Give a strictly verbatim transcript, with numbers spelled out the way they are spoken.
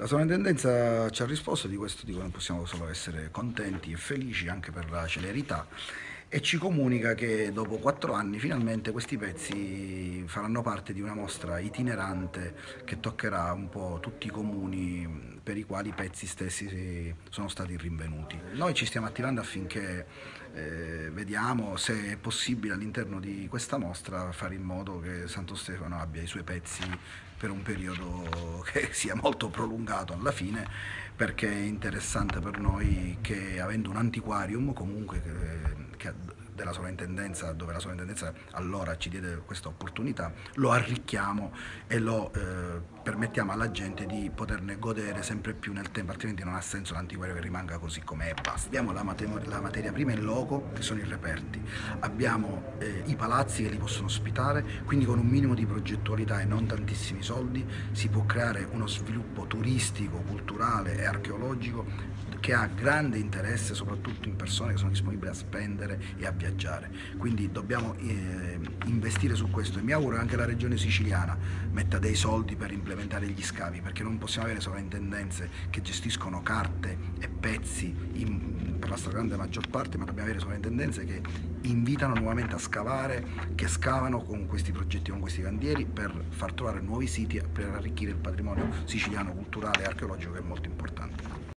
La Soprintendenza ci ha risposto, di questo dico non possiamo solo essere contenti e felici anche per la celerità, e ci comunica che dopo quattro anni finalmente questi pezzi faranno parte di una mostra itinerante che toccherà un po' tutti i comuni per i quali i pezzi stessi sono stati rinvenuti. Noi ci stiamo attivando affinché eh, vediamo se è possibile all'interno di questa mostra fare in modo che Santo Stefano abbia i suoi pezzi per un periodo che sia molto prolungato alla fine, perché è interessante per noi che, avendo un antiquarium comunque che, che della Soprintendenza, dove la Soprintendenza allora ci diede questa opportunità, lo arricchiamo e lo eh, permettiamo alla gente di poterne godere sempre più nel tempo, altrimenti non ha senso l'antiquario che rimanga così com'è e basta. Abbiamo la, mate la materia prima in loco, che sono i reperti, abbiamo eh, i palazzi che li possono ospitare, quindi con un minimo di progettualità e non tantissimi soldi si può creare uno sviluppo turistico, culturale e archeologico che ha grande interesse soprattutto in persone che sono disponibili a spendere e a viaggiare. Quindi dobbiamo eh, investire su questo, e mi auguro anche la regione siciliana metta dei soldi per implementare gli scavi, perché non possiamo avere sovrintendenze che gestiscono carte e pezzi in, per la stragrande maggior parte, ma dobbiamo avere sovrintendenze che invitano nuovamente a scavare, che scavano con questi progetti, con questi cantieri, per far trovare nuovi siti, per arricchire il patrimonio siciliano, culturale e archeologico, che è molto importante.